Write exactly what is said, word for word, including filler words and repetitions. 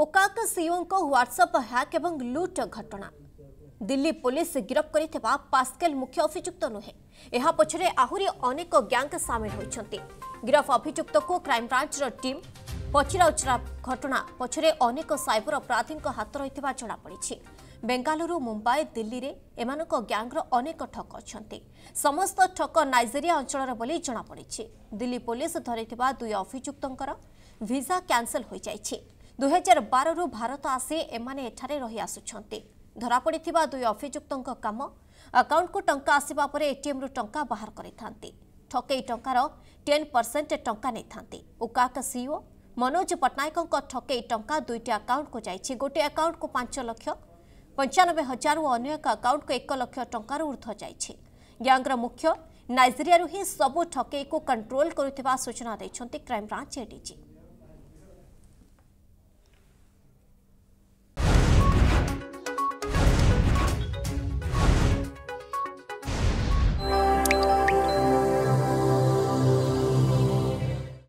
ओकाक CEO को WhatsApp hack एवं लूट घटना दिल्ली पुलिस गिरफ कर पास्केल मुख्य अभियुक्त नुहे यह पछरे आहुरी अनेक गैंग सामिल होती। गिरफ अभियुक्त को क्राइम ब्रांच टीम पचराउचरा घटना पछरे अनेक साइबर अपराधी हाथ रही जमापड़ी। बेंगालुरु मुंबई दिल्ली रे एमान गैंग्र अनेक ठक अच्छा समस्त ठक नाइजेरिया अंचल बोली जमापड़ी। दिल्ली पुलिस धरी दुई अभियुक्तर भिजा कैंसल हो जाए। दुई हजार बारह रु भारत आसी एमाने एठारे रही आसुछंती। धरा पड़िथिबा दुई अभियुक्तक काम अकाउंट को टंका आसीबा परे एटीएम रु टंका बाहर करिथांती। ठकेई टंकार दस परसेंट टंका नेथांती। ओकाक सीईओ मनोज पटनायकक ठकेई टंका दुईटी अकाउंट को जाईछि। गोटे अकाउंट को पाँच लाख पंचानबे हजार और अन्य एक अकाउंट को एक लाख टंकार ऊर्ध्व जाईछि। गैंग्र मुख्य नाइजेरिया रु ही सब ठकेई को कंट्रोल करूथिबा सूचना दैछंती क्राइम ब्रांच एडीजी।